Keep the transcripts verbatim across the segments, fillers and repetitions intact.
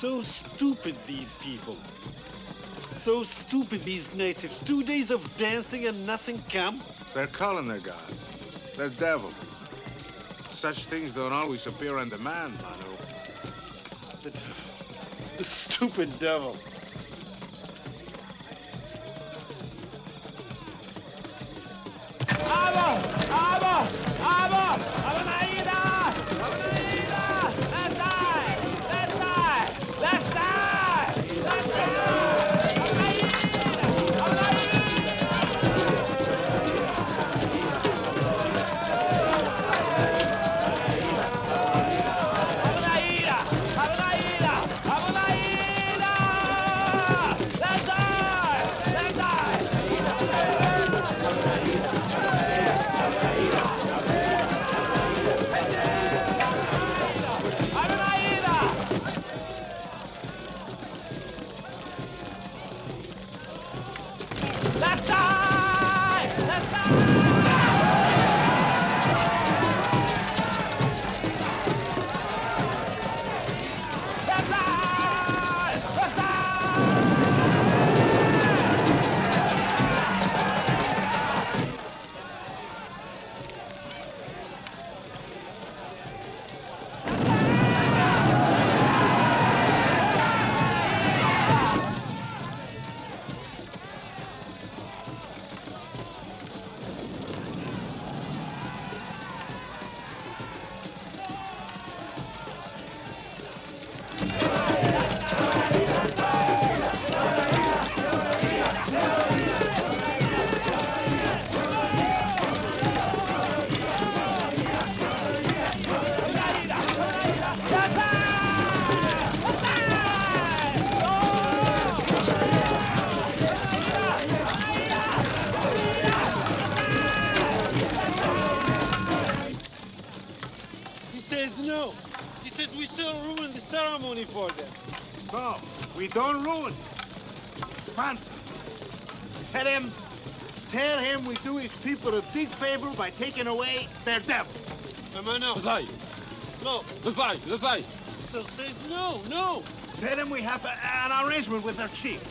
So stupid, these people. So stupid, these natives. Two days of dancing and nothing come. They're calling their God. They're devil. Such things don't always appear on demand, Manu. The devil. The stupid devil. Abba! Abba! Abba! Abba Maida! Abba Maida! Favor by taking away their devil. Hermano. That's No. That's lie. That's lie. Still says no, no. Tell him we have a, an arrangement with our chief.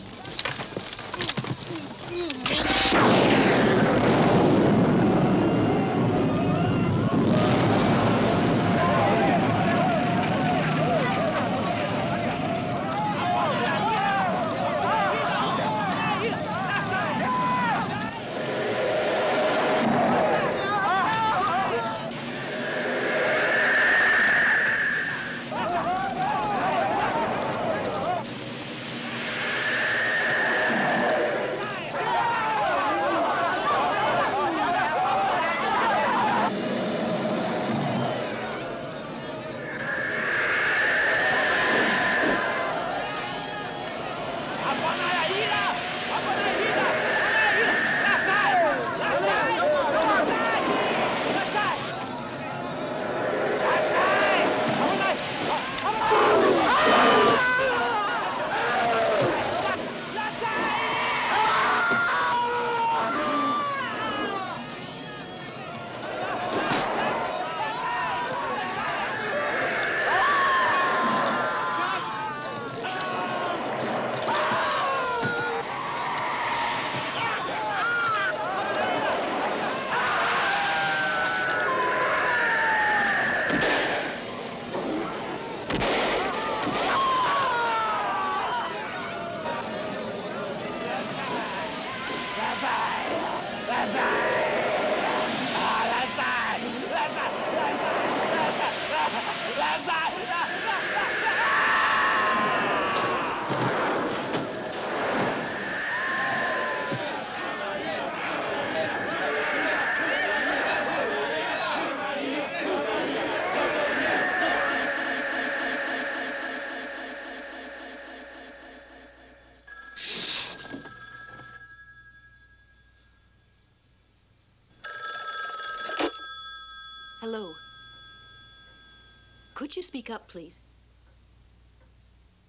Could you speak up, please?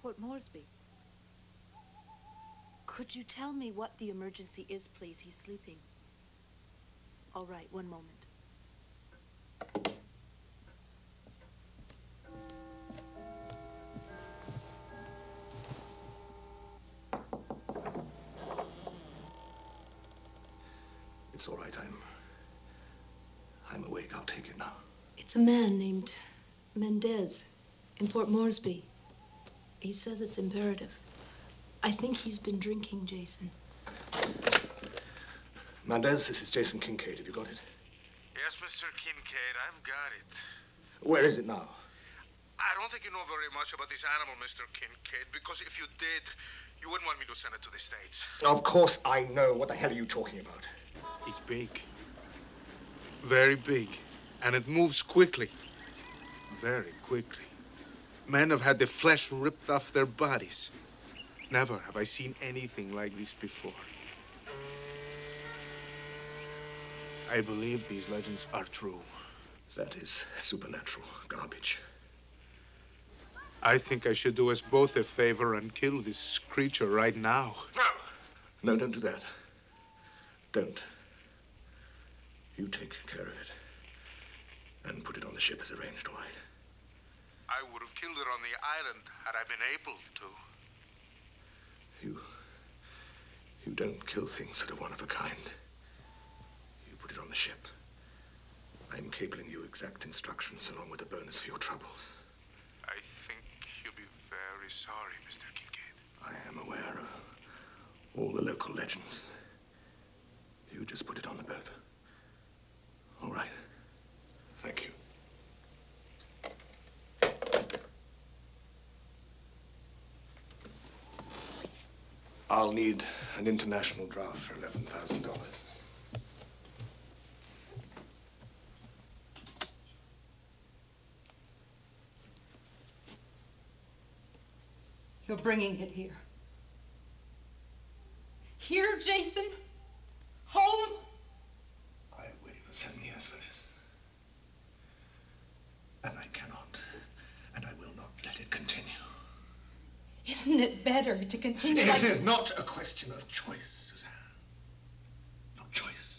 Port Moresby. Could you tell me what the emergency is, please? He's sleeping. All right, one moment. It's all right. I'm... I'm awake. I'll take it now. It's a man named Mendez in Port Moresby. He says it's imperative. I think he's been drinking, Jason. Mendez, this is Jason Kincaid. Have you got it? Yes, Mister Kincaid, I've got it. Where is it now? I don't think you know very much about this animal, Mister Kincaid, because if you did, you wouldn't want me to send it to the States. Of course I know. What the hell are you talking about? It's big. Very big. And it moves quickly. Very quickly. Men have had the flesh ripped off their bodies. Never have I seen anything like this before. I believe these legends are true. That is supernatural garbage. I think I should do us both a favor and kill this creature right now. No! No, don't do that. Don't. You take care of it. And put it on the ship as arranged, all right? I would have killed it on the island had I been able to. You... you don't kill things that are one of a kind. You put it on the ship. I'm cabling you exact instructions along with a bonus for your troubles. I think you'll be very sorry, Mister Kincaid. I am aware of all the local legends. You just put it on the boat. All right. Thank you. I'll need an international draft for eleven thousand dollars. You're bringing it here. Here, Jason? Home? I have waited for seven years for this. And I cannot, and I will not let it continue. Isn't it better to continue like this? This is not a question of choice, Suzanne. Not choice.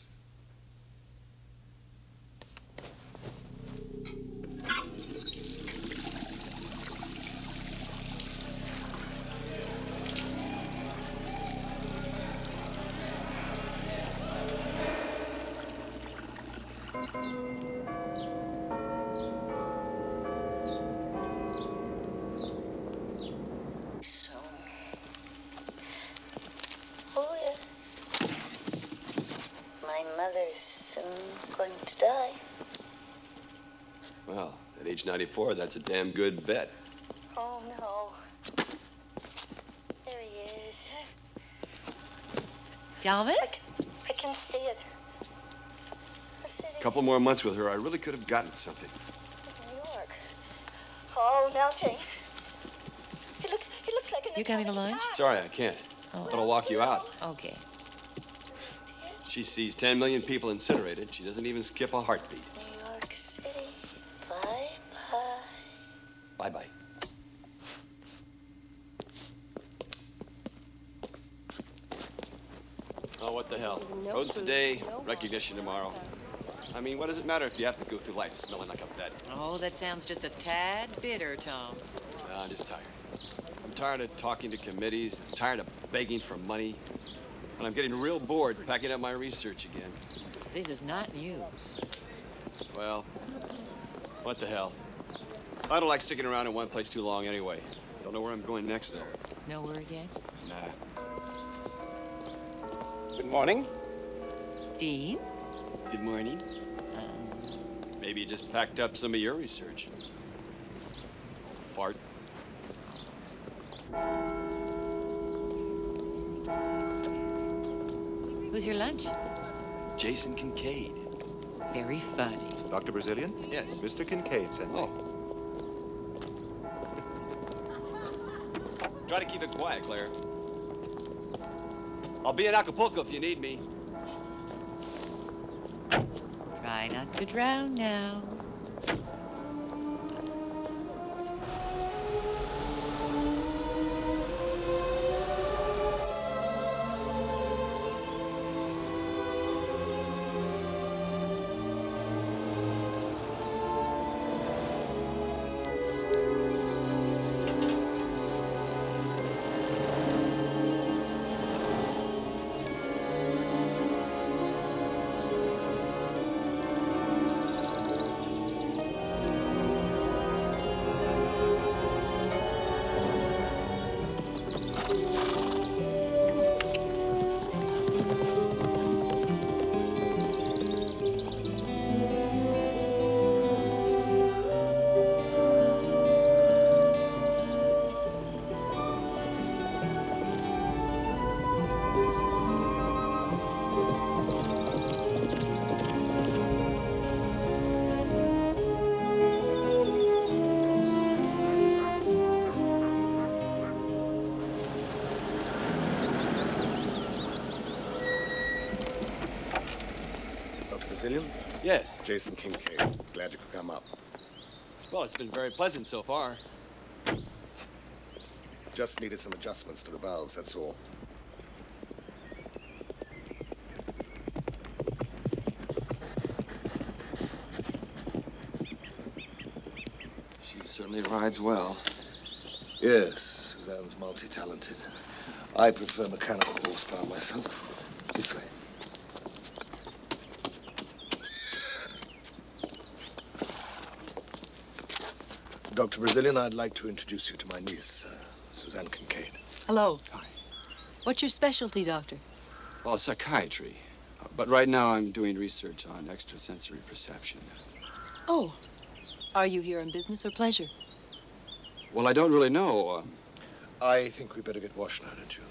ninety-four, that's a damn good bet. Oh, no. There he is. Jarvis? I, I can see it. A couple more months with her, I really could have gotten something. It's New York. Oh, melting. It looks, it looks like an... You coming to lunch? Sorry, I can't. Oh. But I'll walk you out. Okay. She sees ten million people incinerated. She doesn't even skip a heartbeat. Bye-bye. Oh, what the hell. Roads today, recognition tomorrow. I mean, what does it matter if you have to go through life smelling like a vet? Oh, that sounds just a tad bitter, Tom. No, I'm just tired. I'm tired of talking to committees, I'm tired of begging for money, and I'm getting real bored packing up my research again. This is not news. Well, what the hell. I don't like sticking around in one place too long anyway. Don't know where I'm going next, though. No word yet? Nah. Good morning. Dean? Good morning. Um. Maybe you just packed up some of your research. Fart. Who's your lunch? Jason Kincaid. Very funny. Doctor Brazilian? Yes. Mister Kincaid sent me. Oh. Try to keep it quiet, Claire. I'll be in Acapulco if you need me. Try not to drown now. Brazilian? Yes. Jason Kincaid. Glad you could come up. Well, it's been very pleasant so far. Just needed some adjustments to the valves, that's all. She certainly rides well. Yes, Suzanne's multi-talented. I prefer mechanical horsepower myself. This way. Doctor Brazilian, I'd like to introduce you to my niece, uh, Suzanne Kincaid. Hello. Hi. What's your specialty, doctor? Well, psychiatry. Uh, but right now I'm doing research on extrasensory perception. Oh. Are you here on business or pleasure? Well, I don't really know. Uh, I think we better get washed now, don't you?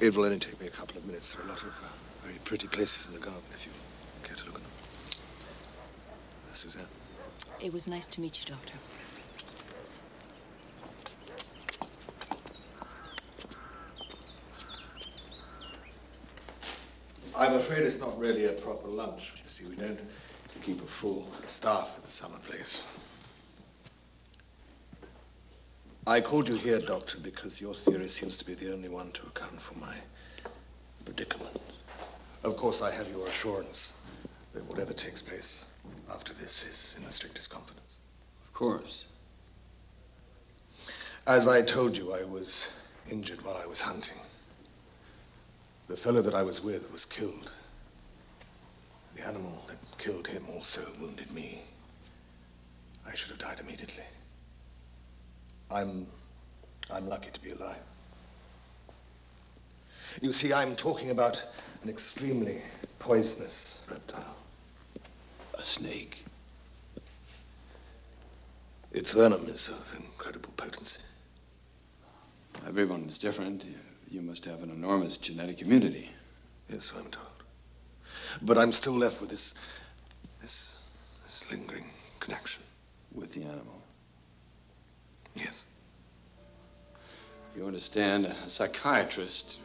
It will only take me a couple of minutes. There are a lot of uh, very pretty places in the garden, if you care to look at them. Uh, Suzanne. It was nice to meet you, doctor. I'm afraid it's not really a proper lunch. You see, we don't keep a full staff at the summer place. I called you here, doctor, because your theory seems to be the only one to account for my predicament. Of course, I have your assurance that whatever takes place after this is in the strictest confidence. Of course. As I told you, I was injured while I was hunting. The fellow that I was with was killed. The animal that killed him also wounded me. I should have died immediately. I'm, I'm lucky to be alive. You see, I'm talking about an extremely poisonous reptile. A snake. Its venom is of incredible potency. Everyone is different. You must have an enormous genetic immunity. Yes, I'm told. But I'm still left with this, this, this lingering connection. With the animal? Yes. You understand, a psychiatrist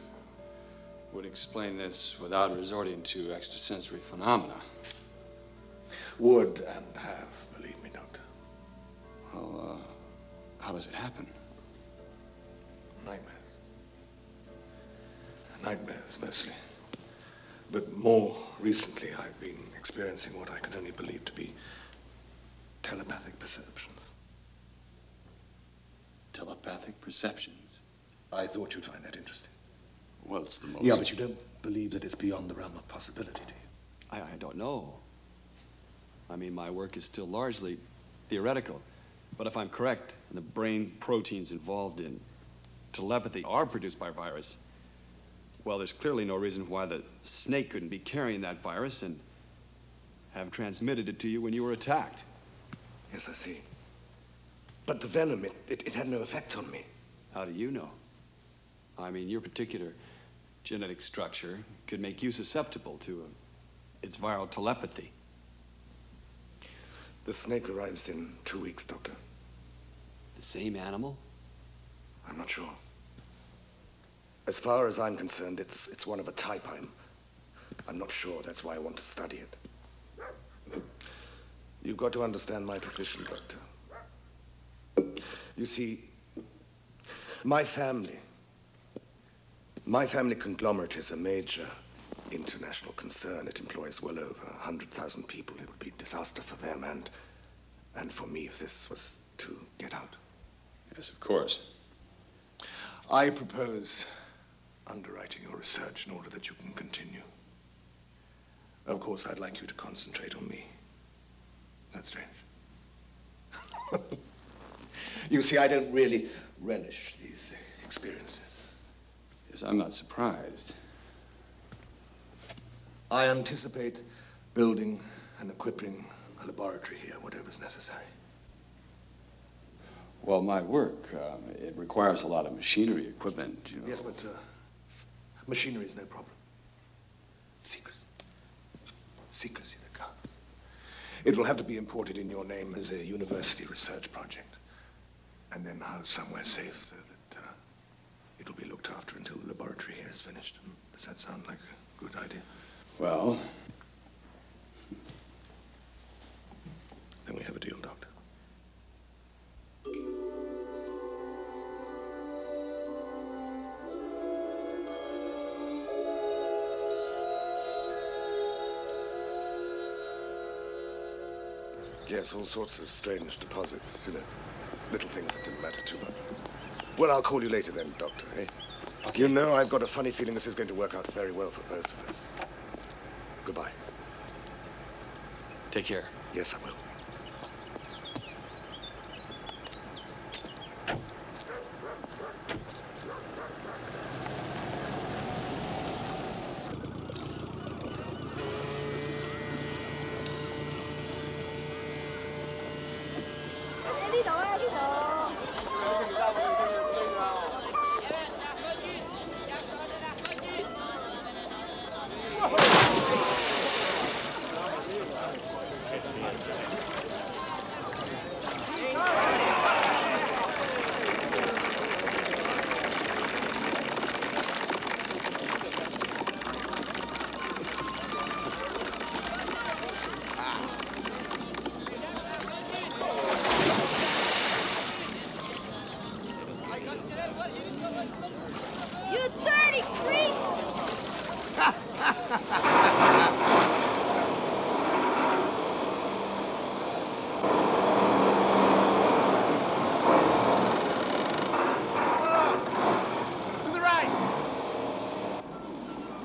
would explain this without resorting to extrasensory phenomena. Would and have, believe me, doctor. Well, uh, how does it happen? Nightmares. Nightmares, mostly. But more recently, I've been experiencing what I can only believe to be telepathic perceptions. Telepathic perceptions? I thought you'd find that interesting. Well, it's the most... Yeah, but you don't believe that it's beyond the realm of possibility, do you? I, I don't know. I mean, my work is still largely theoretical. But if I'm correct, the brain proteins involved in telepathy are produced by virus. Well, there's clearly no reason why the snake couldn't be carrying that virus and have transmitted it to you when you were attacked. Yes, I see. But the venom, it, it, it had no effect on me. How do you know? I mean, your particular genetic structure could make you susceptible to uh, its viral telepathy. The snake arrives in two weeks, doctor. The same animal? I'm not sure. As far as I'm concerned, it's, it's one of a type. I'm, I'm not sure. That's why I want to study it. You've got to understand my position, doctor. You see, my family, my family conglomerate is a major international concern. It employs well over one hundred thousand people. It would be a disaster for them and, and for me if this was to get out. Yes, of course. I propose underwriting your research in order that you can continue. Of course, I'd like you to concentrate on me. Is that strange? You see, I don't really relish these experiences. Yes, I'm not surprised. I anticipate building and equipping a laboratory here, whatever's necessary. Well, my work, um, it requires a lot of machinery, equipment, you know. Yes, but uh, machinery is no problem. Secrecy. Secrecy that counts. It will have to be imported in your name as a university research project, and then housed somewhere safe so that uh, it will be looked after until the laboratory here is finished. Does that sound like a good idea? Well, Then we have a deal, Doctor. Yes, all sorts of strange deposits, you know, little things that didn't matter too much. Well, I'll call you later then, Doctor, eh? Okay. You know, I've got a funny feeling this is going to work out very well for both of us. Goodbye. Take care. Yes, I will.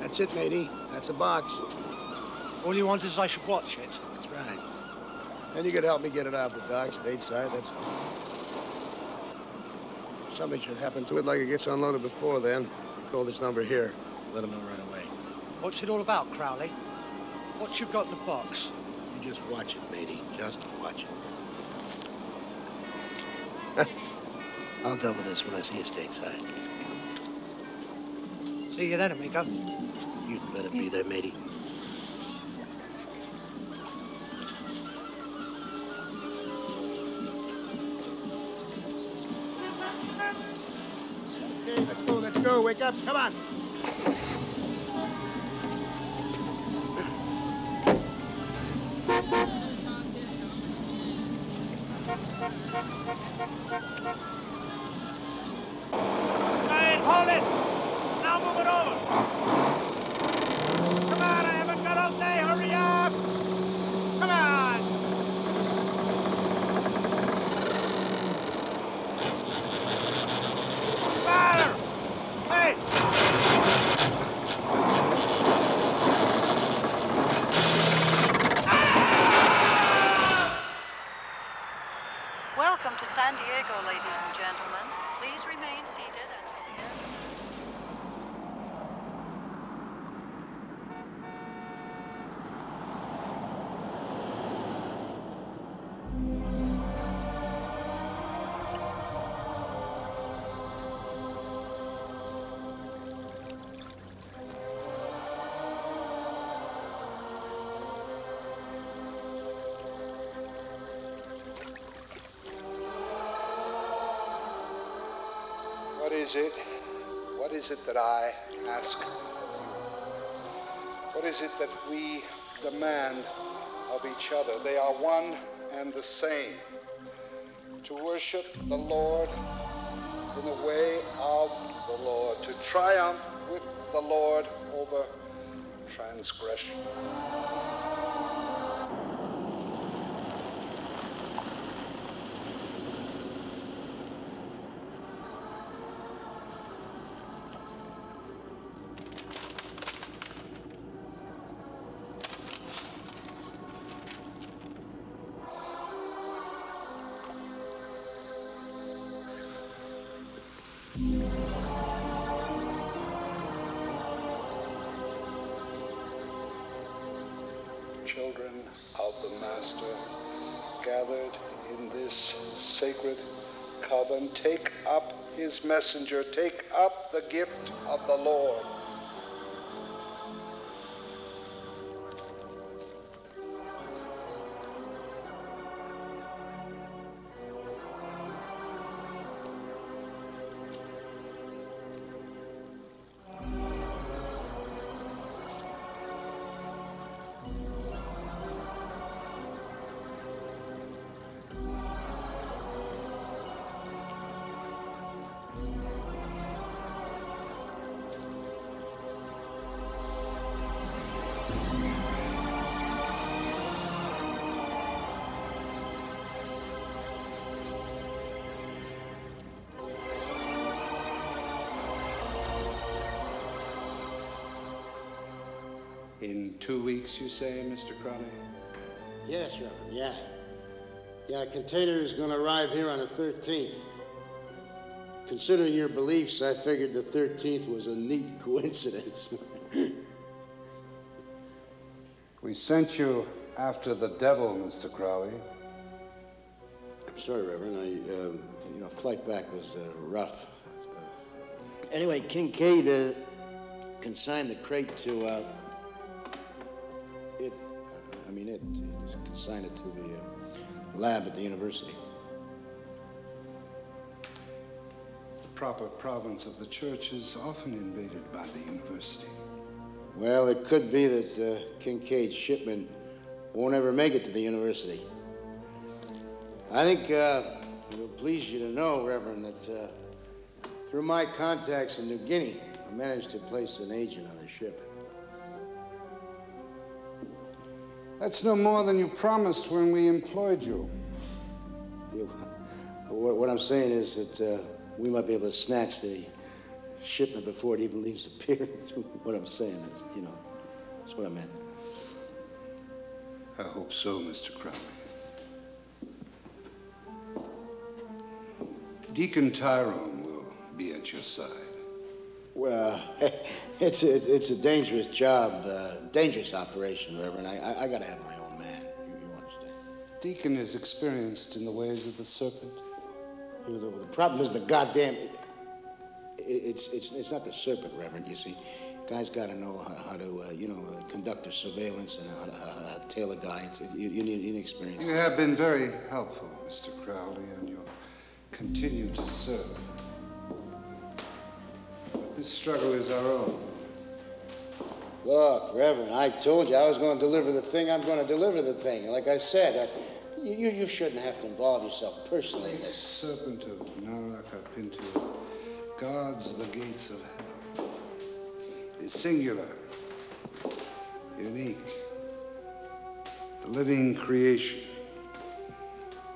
That's it, matey. That's a box. All you want is I should watch it. That's right. And you could help me get it out of the docks, stateside, that's all. Something should happen to it like it gets unloaded before then. Call this number here. Let them know right away. What's it all about, Crowley? What you got in the box? You just watch it, matey. Just watch it. I'll double this when I see you stateside. See you then, amigo. You'd better be there, matey. Okay, let's go, let's go. Wake up, come on. What is it? What is it that I ask of you? What is it that we demand of each other? They are one and the same. To worship the Lord in the way of the Lord. To triumph with the Lord over transgression. Children of the Master, gathered in this sacred coven, take up his messenger, take up the gift of the Lord. In two weeks, you say, Mister Crowley? Yes, Reverend, yeah. Yeah, a container is going to arrive here on the thirteenth. Considering your beliefs, I figured the thirteenth was a neat coincidence. We sent you after the devil, Mister Crowley. I'm sorry, Reverend. I, uh, you know, flight back was uh, rough. Uh, anyway, Kincaid uh, consigned the crate to, uh, it, uh, I mean it, it consigned it to the uh, lab at the university. The proper province of the church is often invaded by the university. Well, it could be that uh, Kincaid's shipment won't ever make it to the university. I think uh, it will please you to know, Reverend, that uh, through my contacts in New Guinea, I managed to place an agent on the ship. That's no more than you promised when we employed you. Yeah, well, what I'm saying is that uh, we might be able to snatch the shipment before it even leaves the pier. What I'm saying is, you know, that's what I meant. I hope so, Mister Crowley. Deacon Tyrone will be at your side. Well, it's a, it's a dangerous job, uh, dangerous operation, Reverend. I, I, I gotta have my own man, you, you understand? Deacon is experienced in the ways of the serpent. The, the problem is the goddamn... It, It's, it's, it's not the serpent, Reverend, you see. Guy's got to know how, how to, uh, you know, uh, conduct a surveillance and how to, how, how to tail a guy. It's, you, you need inexperience. You have been very helpful, Mister Crowley, and you'll continue to serve. But this struggle is our own. Look, Reverend, I told you I was going to deliver the thing. I'm going to deliver the thing. Like I said, I, you, you shouldn't have to involve yourself personally in this. Serpent of Naracapinto guards the gates of hell. It's singular, unique, the living creation,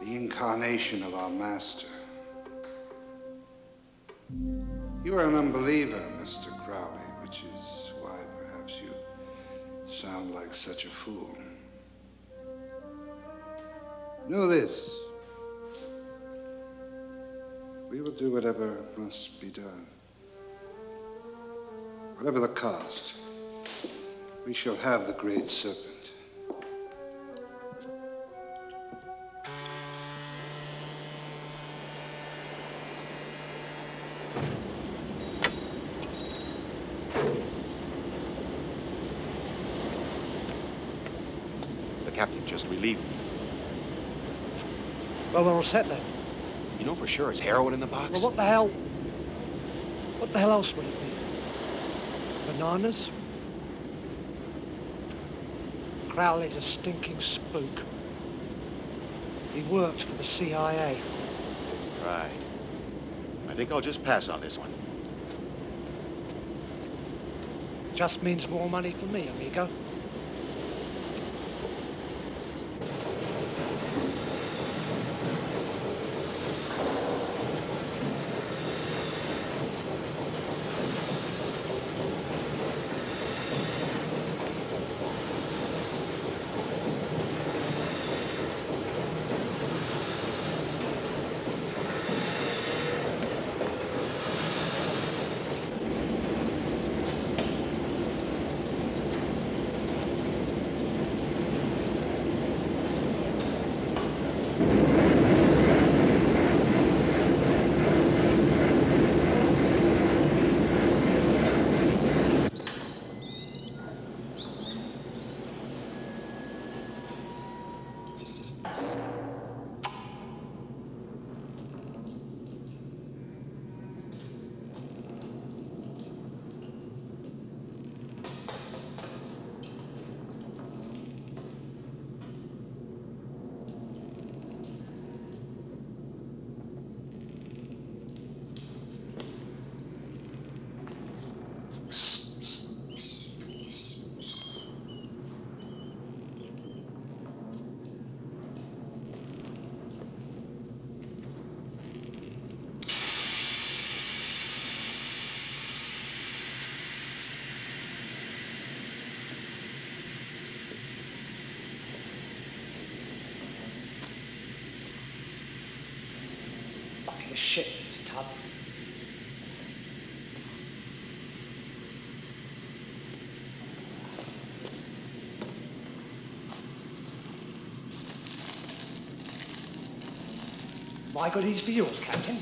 the incarnation of our master. You are an unbeliever, Mister Crowley, which is why perhaps you sound like such a fool. Know this. We will do whatever must be done. Whatever the cost, we shall have the great serpent. The captain just relieved me. Well, we're all set then. You know for sure it's heroin in the box? Well, what the hell? What the hell else would it be? Bananas? Crowley's a stinking spook. He worked for the C I A. Right. I think I'll just pass on this one. Just means more money for me, amigo. the ship to top. My goodies for yours, Captain.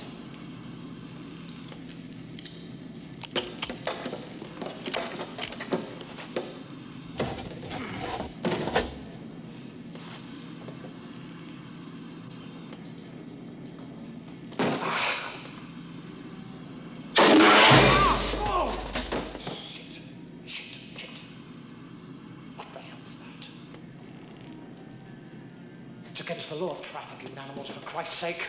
Christ's sake.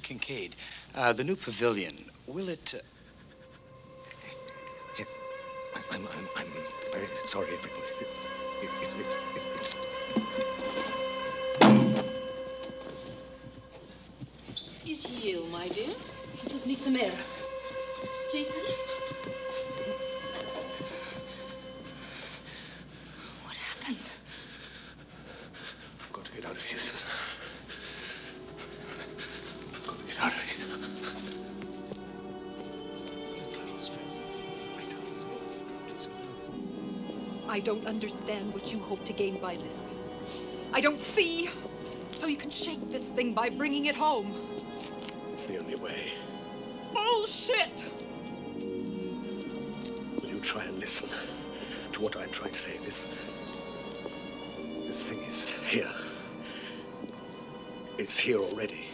Kincaid, uh, the new pavilion, will it... Uh... Yeah, I'm, I'm, I'm very sorry, everyone. It, it, it, it, it, it's... It's you, my dear. You just need some air. Jason? What happened? I've got to get out of here, Susan. I don't understand what you hope to gain by this. I don't see how you can shake this thing by bringing it home. It's the only way. Bullshit! Will you try and listen to what I'm trying to say? This... This thing is here. It's here already.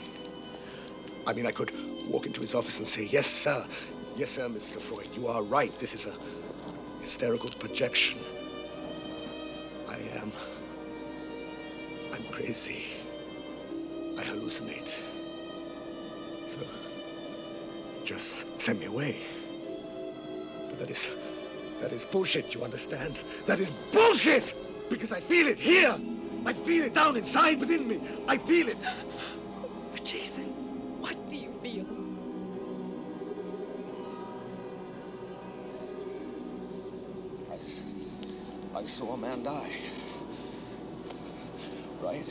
I mean, I could walk into his office and say, yes, sir. Yes, sir, Mister Freud, you are right. This is a hysterical projection. I am. I'm crazy. I hallucinate. So, just send me away. But that is, that is bullshit, you understand? That is bullshit! Because I feel it here. I feel it down inside within me. I feel it. But Jason, what do you feel? I, I saw a man die. Right?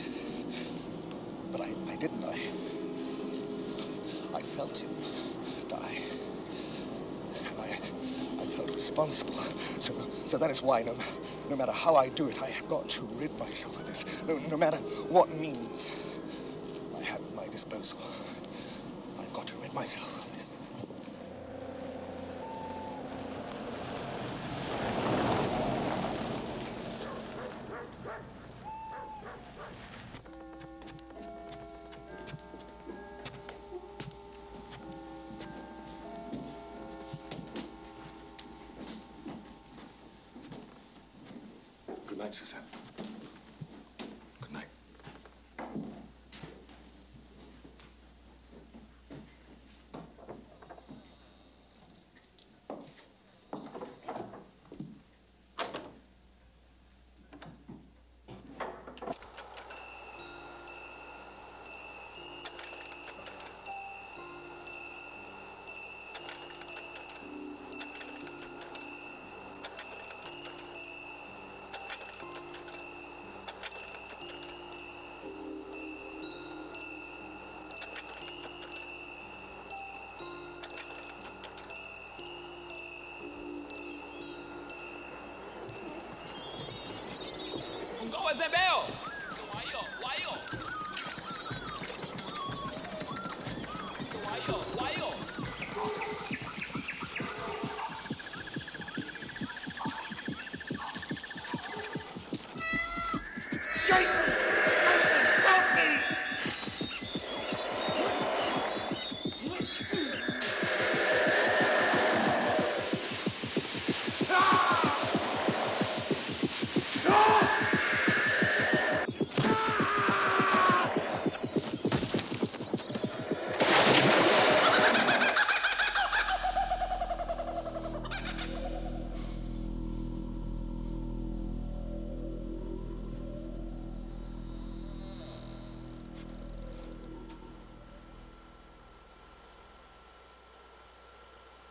But I, I didn't. I, I felt him die. And I, I felt responsible. So, so that is why no, no matter how I do it, I have got to rid myself of this. No, no matter what means I have at my disposal. Got to rid myself of this. Good night, Suzanne.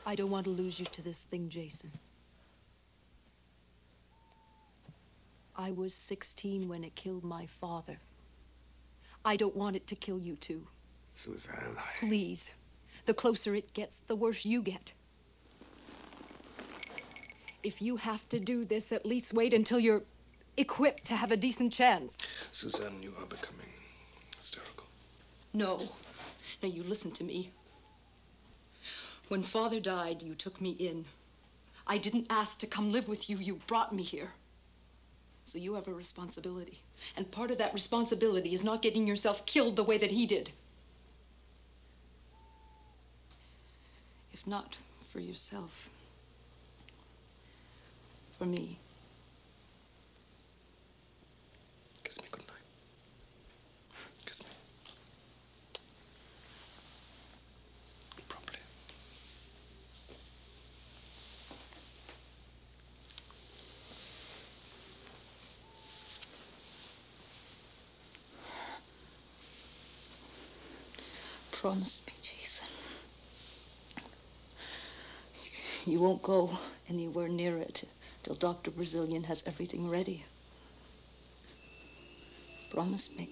I don't want to lose you to this thing, Jason. I was sixteen when it killed my father. I don't want it to kill you, too. Suzanne, I... Please. The closer it gets, the worse you get. If you have to do this, at least wait until you're equipped to have a decent chance. Suzanne, you are becoming hysterical. No. Now, you listen to me. When Father died, you took me in. I didn't ask to come live with you. You brought me here. So you have a responsibility. And part of that responsibility is not getting yourself killed the way that he did. If not for yourself, for me. Kiss me goodnight. Kiss me. Properly. Promise me, Jason. You won't go anywhere near it till Doctor Brazilian has everything ready. Promise me.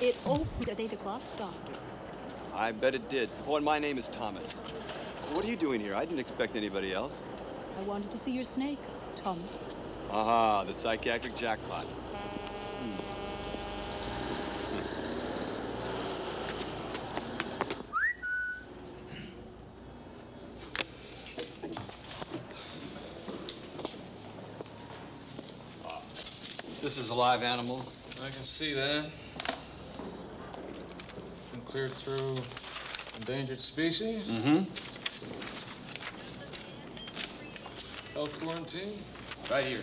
It opened at eight o'clock, Doctor. I bet it did. Oh, and my name is Thomas. What are you doing here? I didn't expect anybody else. I wanted to see your snake, Thomas. Aha, the psychiatric jackpot. Hmm. Uh, this is a live animal. I can see that. Cleared through endangered species. Mm-hmm. Health quarantine. Right here.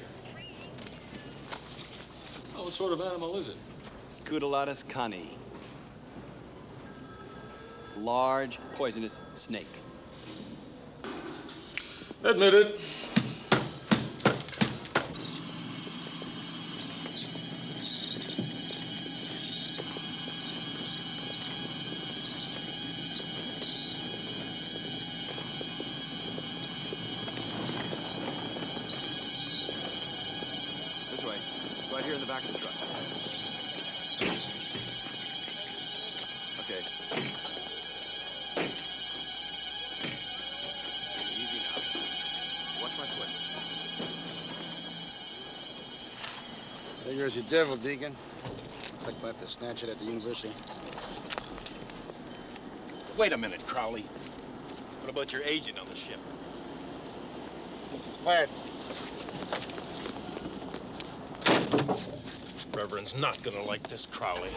Oh, what sort of animal is it? Scutellatus cani. Large, poisonous snake. Admitted. There's your devil, Deacon. Looks like we'll have to snatch it at the university. Wait a minute, Crowley. What about your agent on the ship? This is fired. Reverend's not gonna like this, Crowley.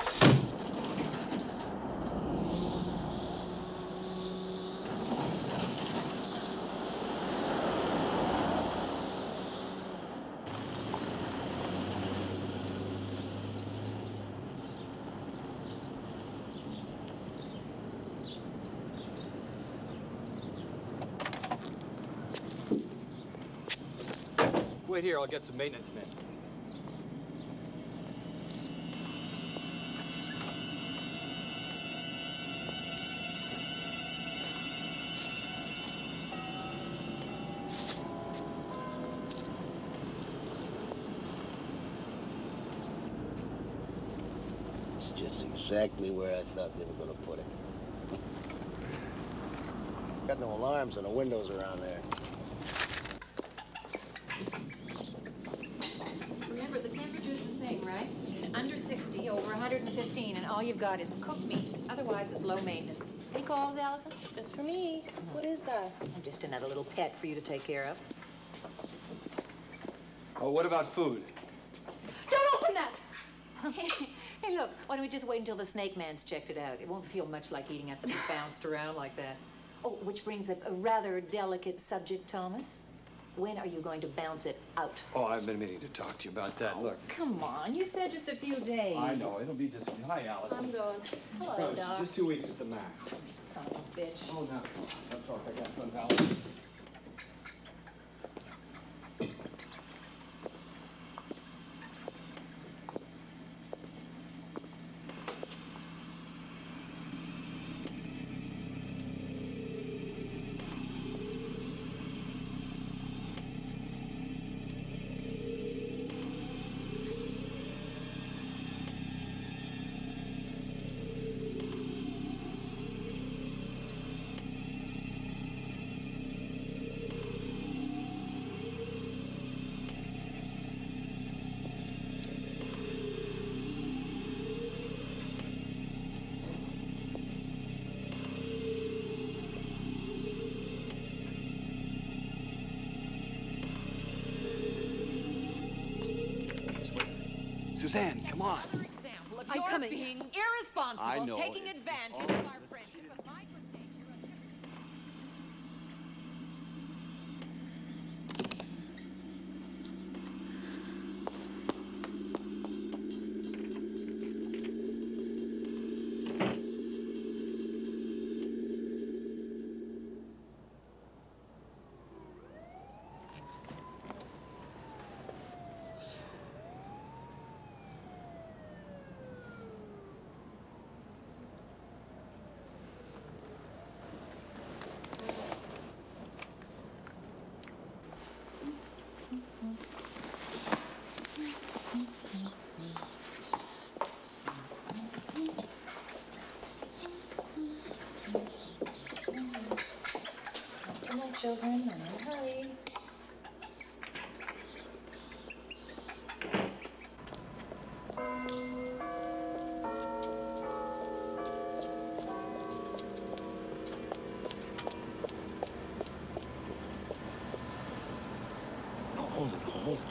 Wait here, I'll get some maintenance men. It's just exactly where I thought they were going to put it. Got no alarms and no windows around there. Remember, the temperature's the thing, right? Under sixty, over one hundred fifteen, and all you've got is cooked meat. Otherwise, it's low maintenance. Any calls, Allison? Just for me. Mm-hmm. What is that? Just another little pet for you to take care of. Oh, what about food? Don't open that! Hey, hey, look, why don't we just wait until the snake man's checked it out? It won't feel much like eating after you've bounced around like that. Oh, which brings up a rather delicate subject, Thomas. When are you going to bounce it out? Oh, I've been meaning to talk to you about that. Oh, look. Come on. You said just a few days. I know. It'll be just... Hi, Allison. I'm going. Hello, Doc. No, just two weeks at the max. Son of a bitch. Oh, no. I'm sorry. I got fun, Allison. Suzanne, come on. Example of I'm your coming. Being irresponsible, I know. Taking it, advantage of our friendship. Children, I'm in a hurry. No, hold it, hold it.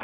All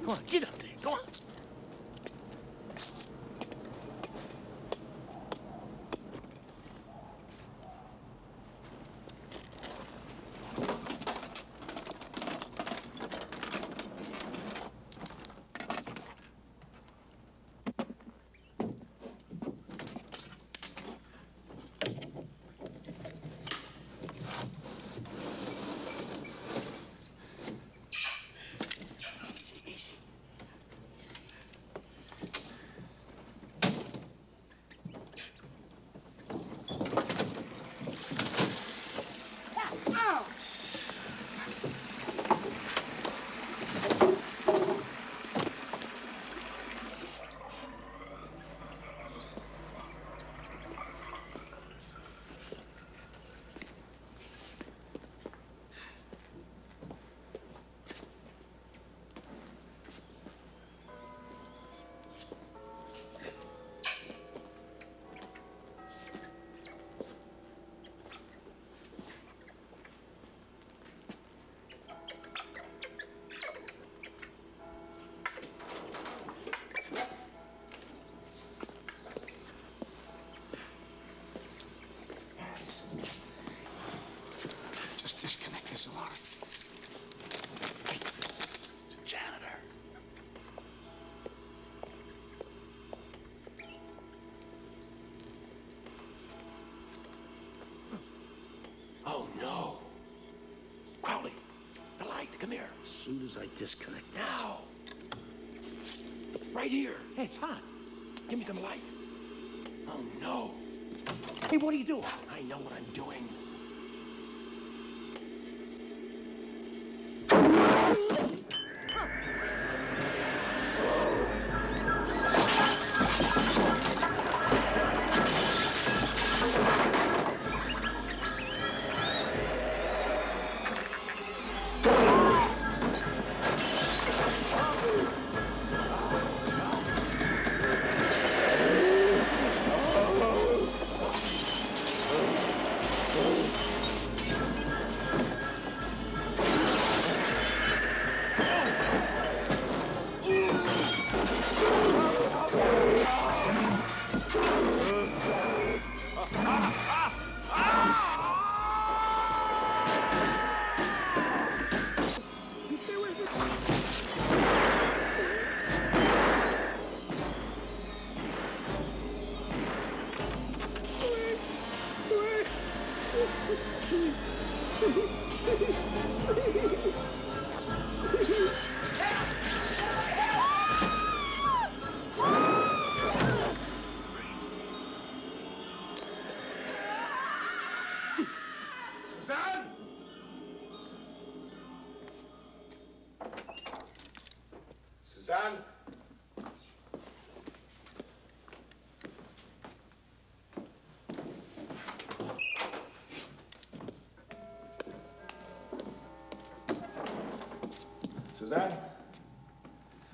Come on, get up there, go on. fire. As soon as I disconnect this. Now! Right here! Hey, it's hot. Give me some light. Oh, no. Hey, what are you doing? I know what I'm doing. Suzanne?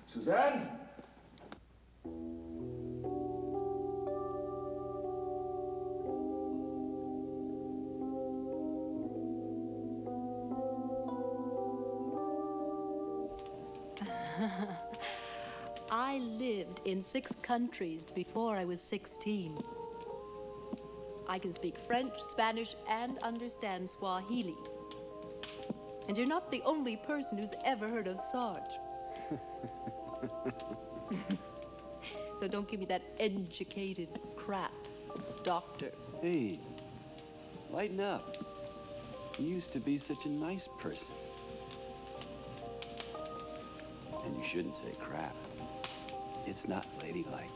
Suzanne? I lived in six countries before I was sixteen. I can speak French, Spanish, and understand Swahili. And you're not the only person who's ever heard of Sarge. So don't give me that educated crap, doctor. Hey, lighten up. You used to be such a nice person. And you shouldn't say crap. It's not ladylike.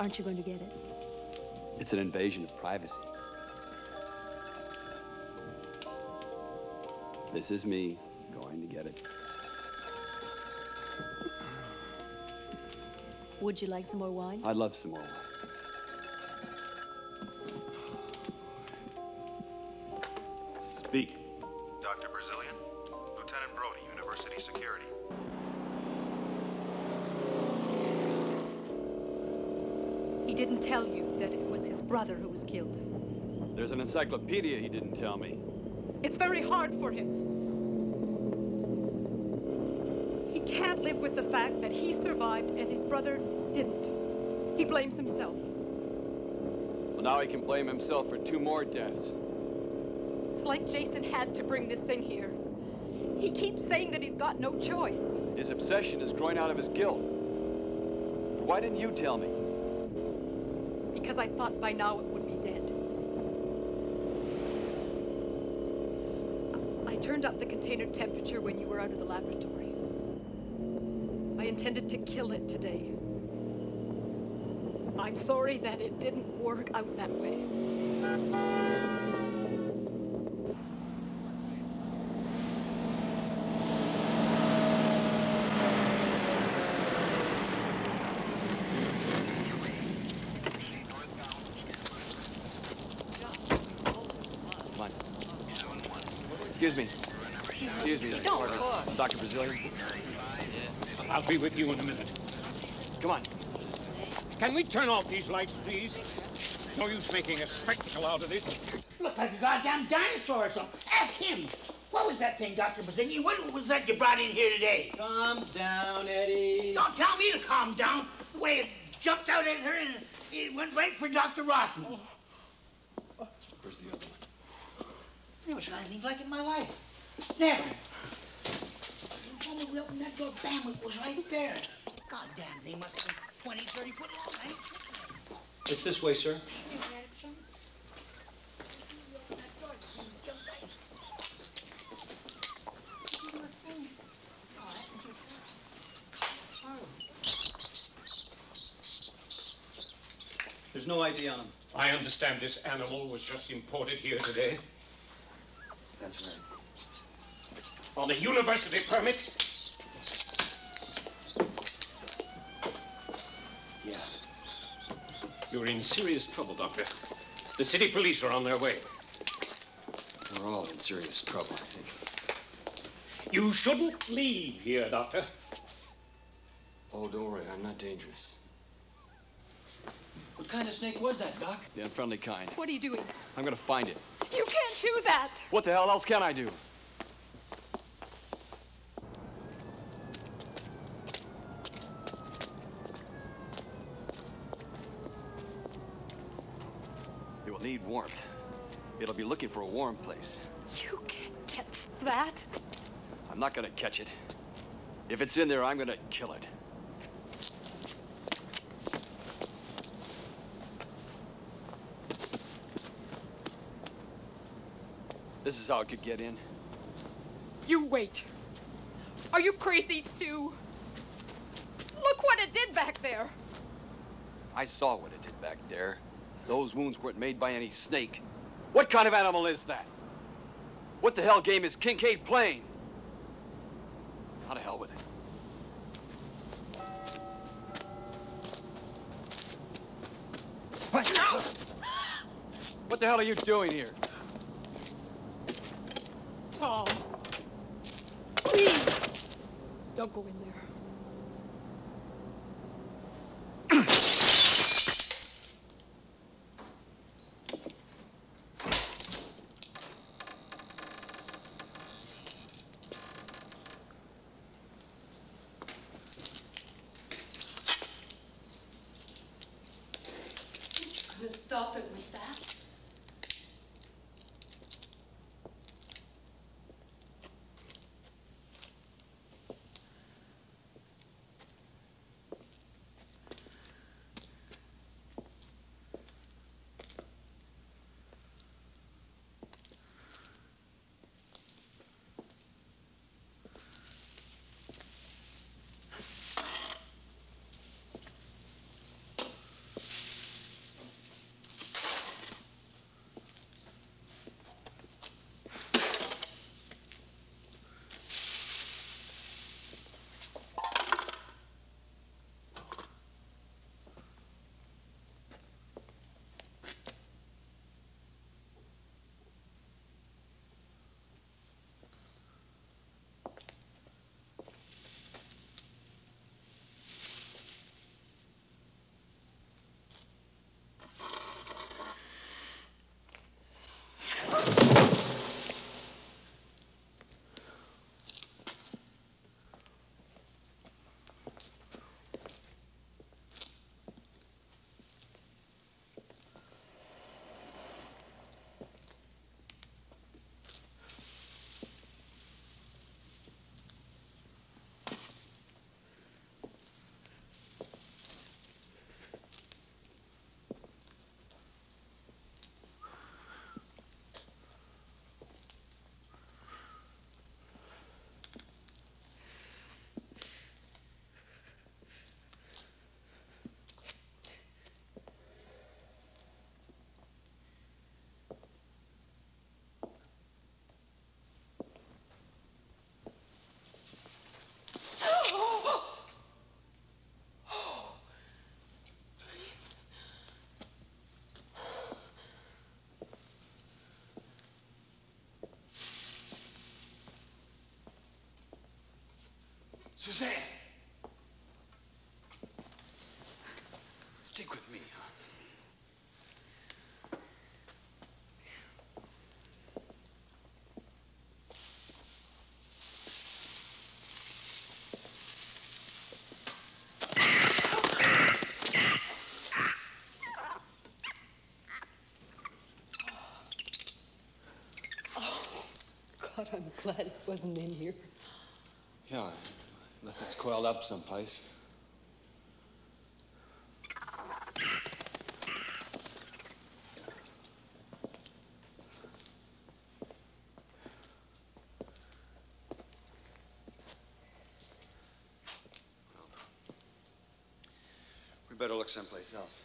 Aren't you going to get it? It's an invasion of privacy. This is me going to get it. Would you like some more wine? I'd love some more wine. Speak. Doctor Brazilian, Lieutenant Brody, University Security. He didn't tell you that it was his brother who was killed. There's an encyclopedia he didn't tell me. It's very hard for him. He can't live with the fact that he survived and his brother didn't. He blames himself. Well, now he can blame himself for two more deaths. It's like Jason had to bring this thing here. He keeps saying that he's got no choice. His obsession is growing out of his guilt. But why didn't you tell me? Because I thought by now it would be dead. I turned up the container temperature when you were out of the laboratory. I intended to kill it today. I'm sorry that it didn't work out that way. Excuse me. Excuse me. Don't. Doctor Brazilian. I'll be with you in a minute. Come on. Can we turn off these lights, please? No use making a spectacle out of this. Look like a goddamn dinosaur or something. Ask him. What was that thing, Doctor Brazilian? What was that you brought in here today? Calm down, Eddie. Don't tell me to calm down. The way it jumped out at her and it went right for Doctor Rothman. Oh. Oh. Where's the other one? Never seen anything like it in my life. Never. The moment we opened that door, bam, it was right there. Goddamn thing must have been twenty, thirty foot long, right? It's this way, sir. There's no I D on him. I understand this animal was just imported here today. That's right. On a university permit? Yeah. You're in serious trouble, Doctor. The city police are on their way. We're all in serious trouble, I think. You shouldn't leave here, Doctor. Oh, don't worry. I'm not dangerous. What kind of snake was that, Doc? The unfriendly kind. What are you doing? I'm gonna find it. You can't do that! What the hell else can I do? It will need warmth. It'll be looking for a warm place. You can't catch that. I'm not gonna catch it. If it's in there, I'm gonna kill it. This is how it could get in. You wait. Are you crazy, too? Look what it did back there. I saw what it did back there. Those wounds weren't made by any snake. What kind of animal is that? What the hell game is Kincaid playing? How the hell with it? What? What the hell are you doing here? Tom. Please, don't go in there. I'm gonna stop it with that. Suzanne! Stick with me, huh? Oh. Oh. God, I'm glad it wasn't in here. Yeah, unless it's coiled up someplace. We better look someplace else.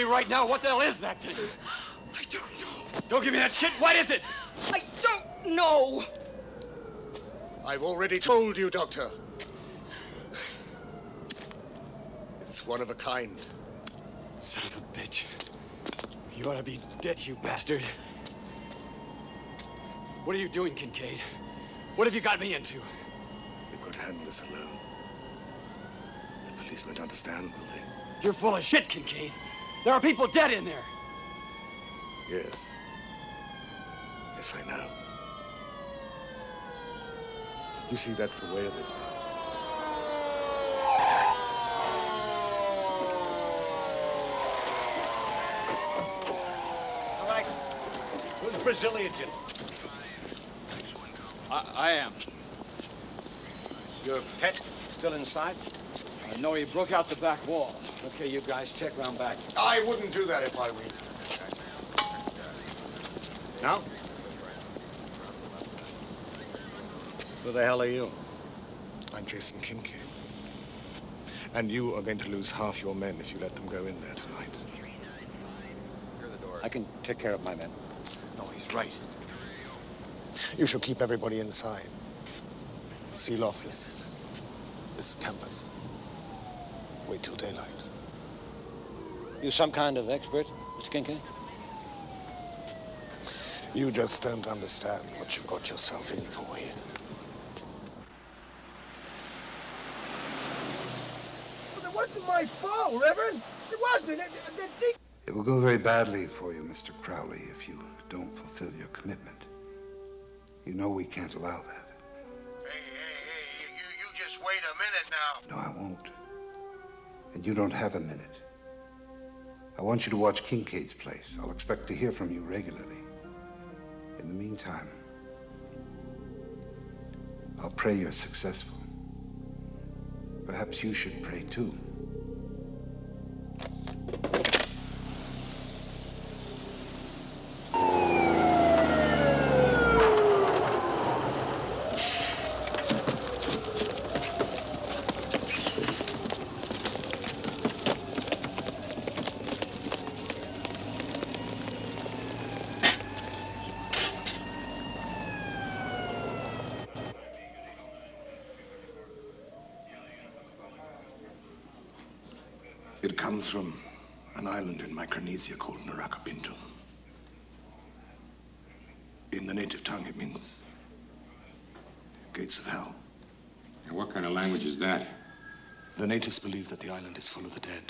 Right now, what the hell is that thing? I don't know. Don't give me that shit. What is it? I don't know. I've already told you, Doctor. It's one of a kind. Son of a bitch. You ought to be dead, you bastard. What are you doing, Kincaid? What have you got me into? We've got to handle this alone. The police don't understand, will they? You're full of shit, Kincaid. There are people dead in there. Yes. Yes, I know. You see, that's the way of it now. All right. Who's Brazilian? I, I am. Your pet still inside? I know he broke out the back wall. Okay, you guys, check round back. I wouldn't do that if I were you. Now? Who the hell are you? I'm Jason Kincaid. And you are going to lose half your men if you let them go in there tonight. I can take care of my men. No, he's right. You shall keep everybody inside. Seal off this, this campus. Wait till daylight. You some kind of expert, Mister Kincaid? You just don't understand what you got yourself in for here. Well, it wasn't my fault, Reverend. It wasn't. It, it, it, it will go very badly for you, Mister Crowley, if you don't fulfill your commitment. You know we can't allow that. Hey, hey, hey, you, you just wait a minute now. No, I won't. And you don't have a minute. I want you to watch Kincaid's place. I'll expect to hear from you regularly. In the meantime, I'll pray you're successful. Perhaps you should pray too. From an island in Micronesia called Naraka Pinto. In the native tongue, it means gates of hell. And what kind of language is that? The natives believe that the island is full of the dead,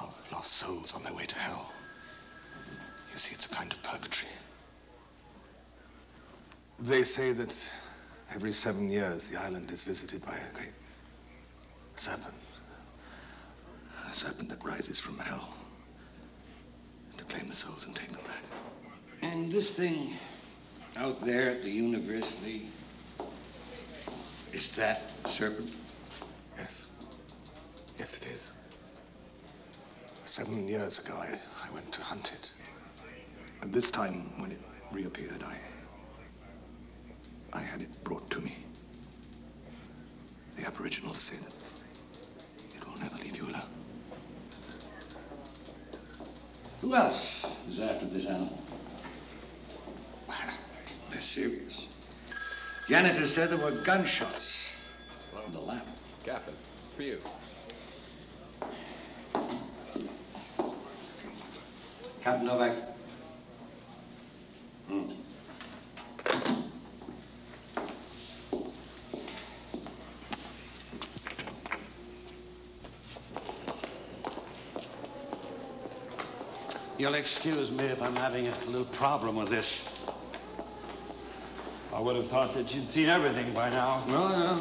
of, of lost souls on their way to hell. You see, it's a kind of purgatory. They say that every seven years, the island is visited by a great serpent. A serpent that rises from hell to claim the souls and take them back. And this thing out there at the university, is that serpent? Yes. Yes, it is. Seven years ago, I, I went to hunt it. At this time, when it reappeared, I, I had it brought to me. The Aboriginals say that it will never leave you alone. Who else is after this animal? They're serious. Janitor said there were gunshots on the lap. Captain, for you. Captain Novak. Hmm. You'll excuse me if I'm having a little problem with this. I would have thought that you'd seen everything by now. No, no.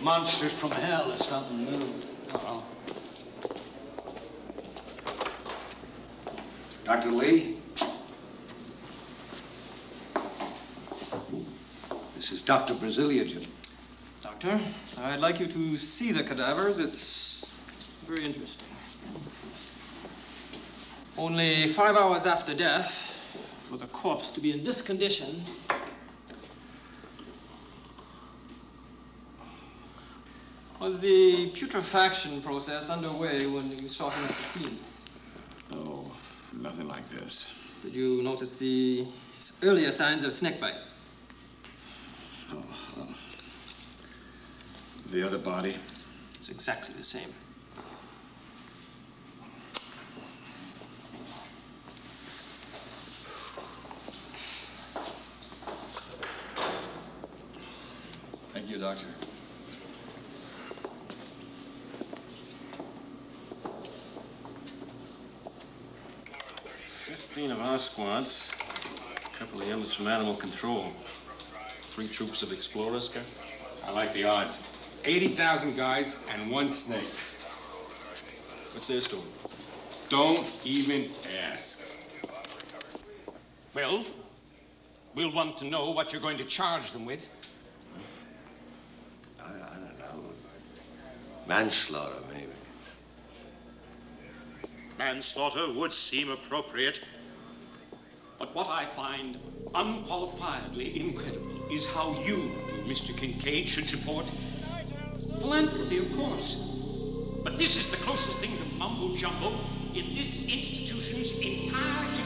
Monsters from hell is something new. Uh-oh. Doctor Lee? This is Doctor Brazilian. Doctor, I'd like you to see the cadavers. It's very interesting. Only five hours after death, for the corpse to be in this condition. Was the putrefaction process underway when you saw him at the scene? No, nothing like this. Did you notice the earlier signs of snake bite? No. Oh, um, the other body? It's exactly the same. Thank you, Doctor. fifteen of our squads, a couple of units from animal control, three troops of explorers, Captain. I like the odds. eighty thousand guys and one snake. What's their story? Don't even ask. Well, we'll want to know what you're going to charge them with. I, I don't know. Manslaughter, maybe. Manslaughter would seem appropriate. But what I find unqualifiably incredible is how you, Mister Kincaid, should support philanthropy, of course. But this is the closest thing to mumbo jumbo in this institution's entire history.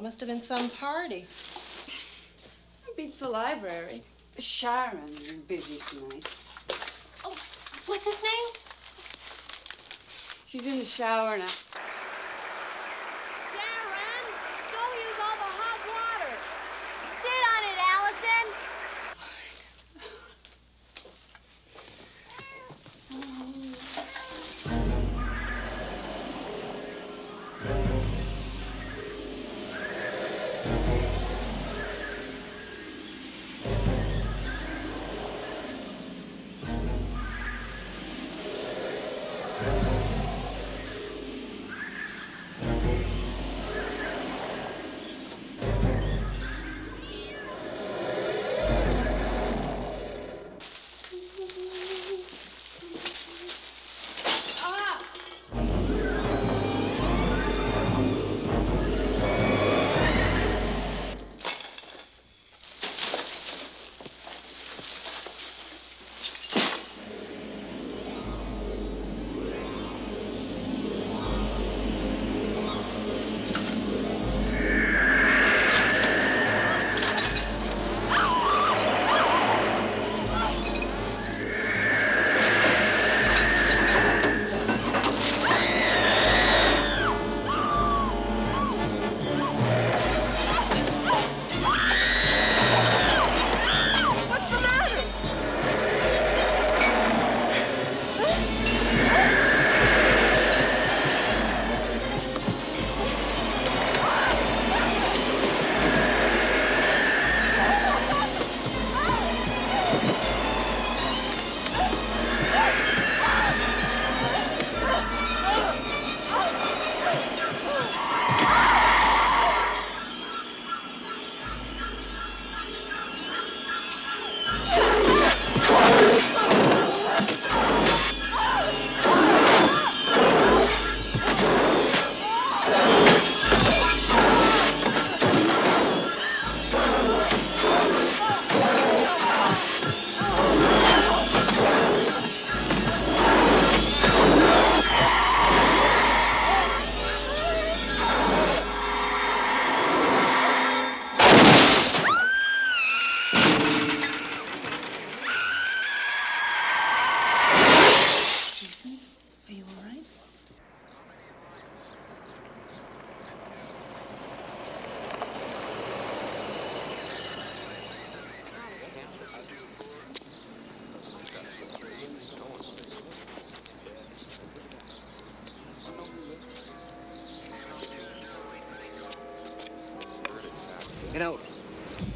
Must have been some party. It beats the library. Sharon is busy tonight. Oh, what's his name? She's in the shower now. Sharon, go use all the hot water. Sit on it, Allison.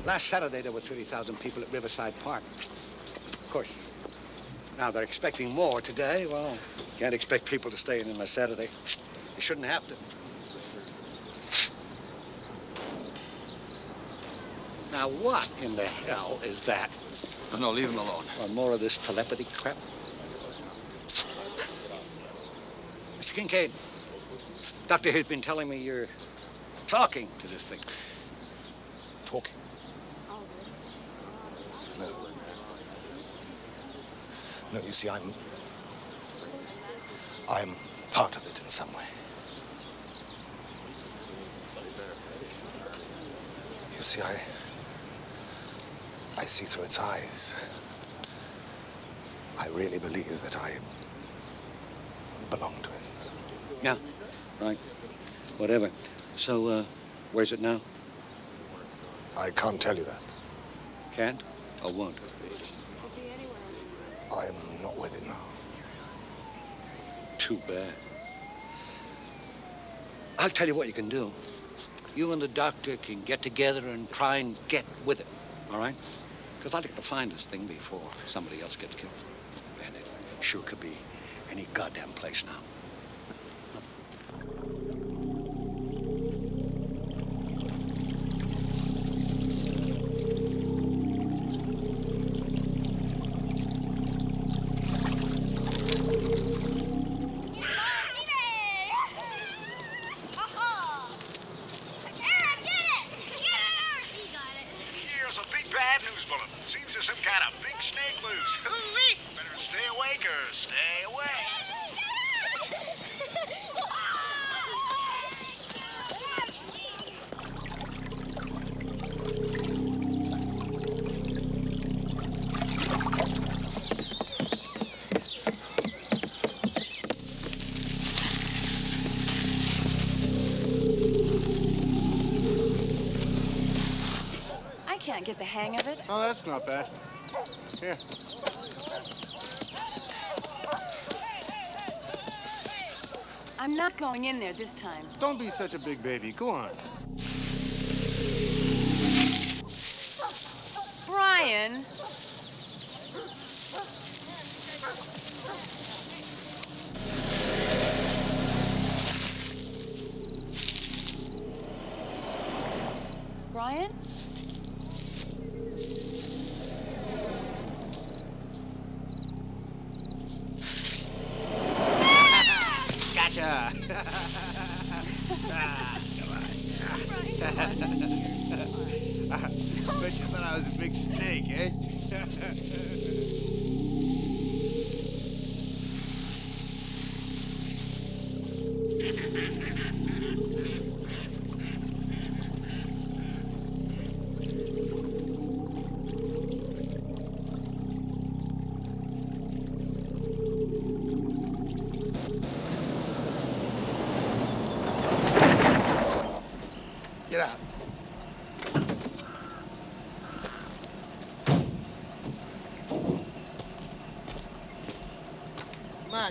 Last Saturday, there were thirty thousand people at Riverside Park. Of course, now they're expecting more today. Well, can't expect people to stay in on a Saturday. They shouldn't have to. Now, what in the hell is that? Oh, no, leave him alone. Or more of this telepathy crap? Mister Kincaid, Doctor here's been telling me you're talking to this thing. Talking? No. No, you see, I'm... I'm part of it in some way. You see, I... I see through its eyes. I really believe that I belong to it. Yeah, right. Whatever. So, uh, where's it now? I can't tell you that. Can't or won't? I'm not with it now. Too bad. I'll tell you what you can do. You and the doctor can get together and try and get with it, all right? Because I'd like to find this thing before somebody else gets killed. And it sure could be any goddamn place now. Get the hang of it? Oh, that's not bad. Here. I'm not going in there this time. Don't be such a big baby. Go on. Brian! Brian?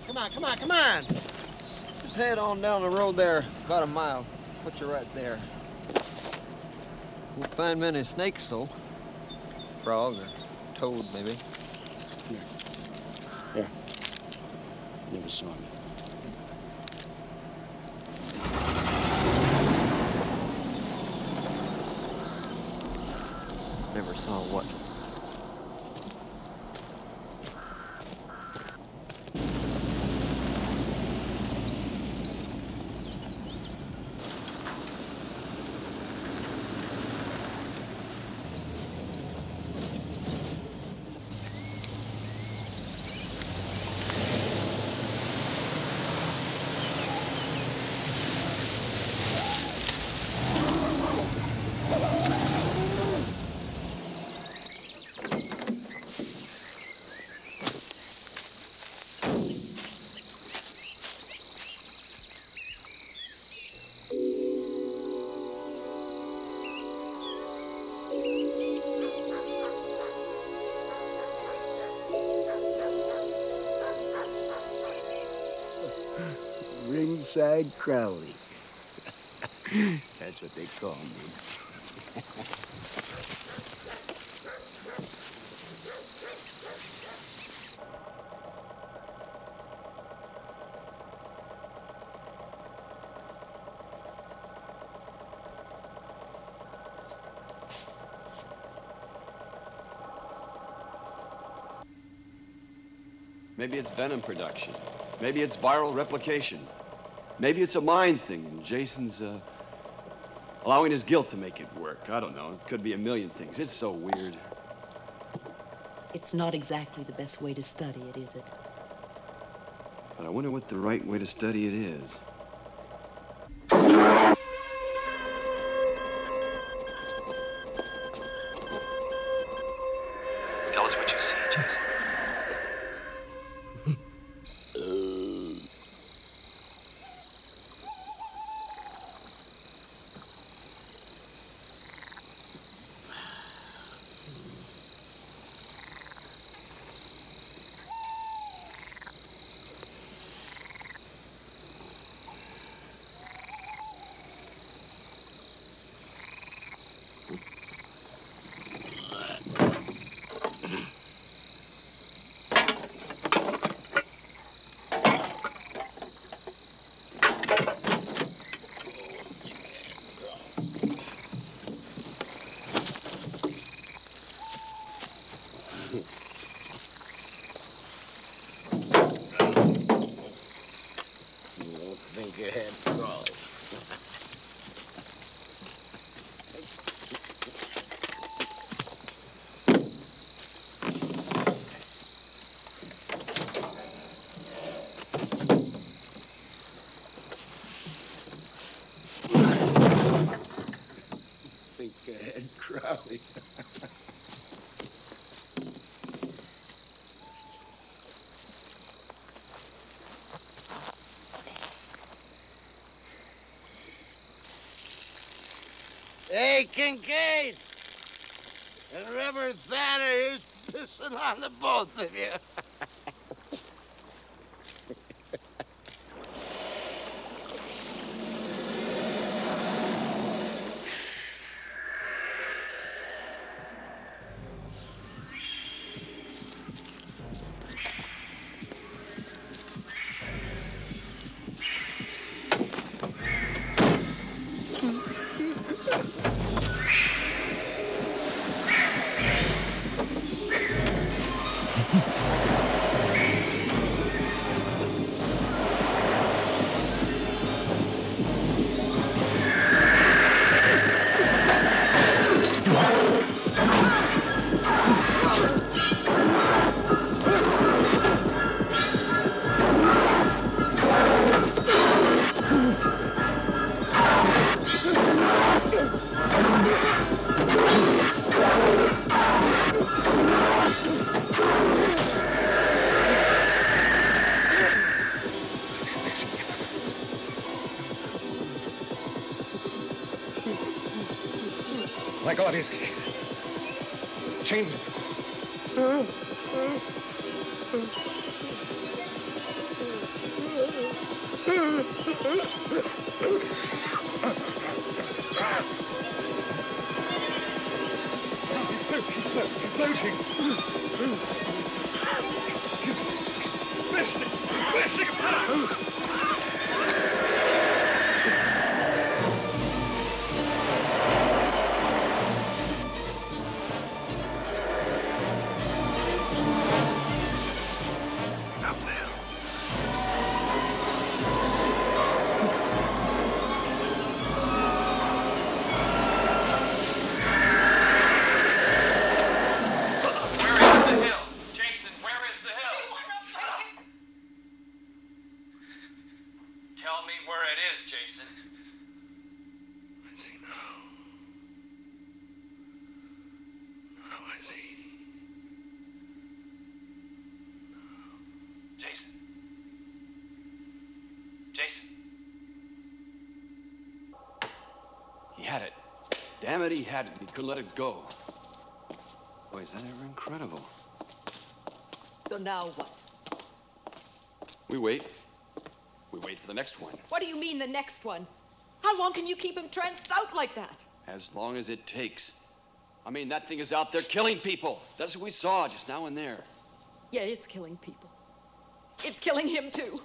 Come on, come on, come on! Just head on down the road there, about a mile. Put you right there. Won't find many snakes, though. Frog or toad, maybe. Here. Here. Never saw him. Never saw what? Riverside Crowley. That's what they call me. Maybe it's venom production. Maybe it's viral replication. Maybe it's a mind thing, and Jason's uh, allowing his guilt to make it work. I don't know. It could be a million things. It's so weird. It's not exactly the best way to study it, is it? But I wonder what the right way to study it is. Tell us what you see, Jason. Crowley. Hey, Kincaid! And Reverend Tanner is pissing on the both of you. God, his case. It's changing. Uh, uh, uh. Damn it, he had it. He couldn't let it go. Boy, is that ever incredible. So now what? We wait. We wait for the next one. What do you mean, the next one? How long can you keep him tranced out like that? As long as it takes. I mean, that thing is out there killing people. That's what we saw just now and there. Yeah, it's killing people. It's killing him, too.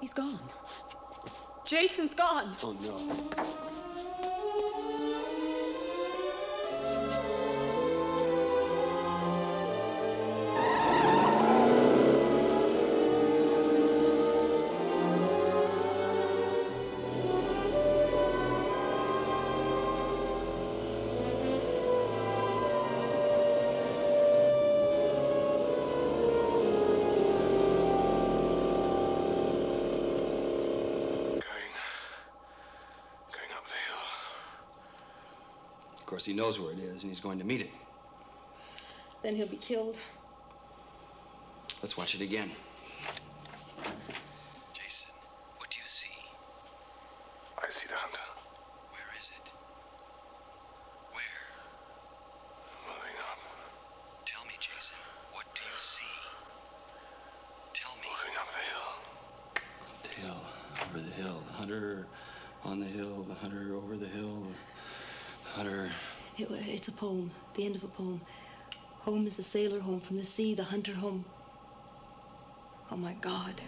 He's gone. Jason's gone. Oh, no. Of course, he knows where it is, and he's going to meet it. Then he'll be killed. Let's watch it again. Jason, what do you see? I see the hunter. Where is it? Where? Moving up. Tell me, Jason, what do you see? Tell me. Moving up the hill. The hill, over the hill. The hunter on the hill, the hunter over the hill, the hunter. It, it's a poem, the end of a poem. Home is the sailor home from the sea, the hunter home. Oh, my God.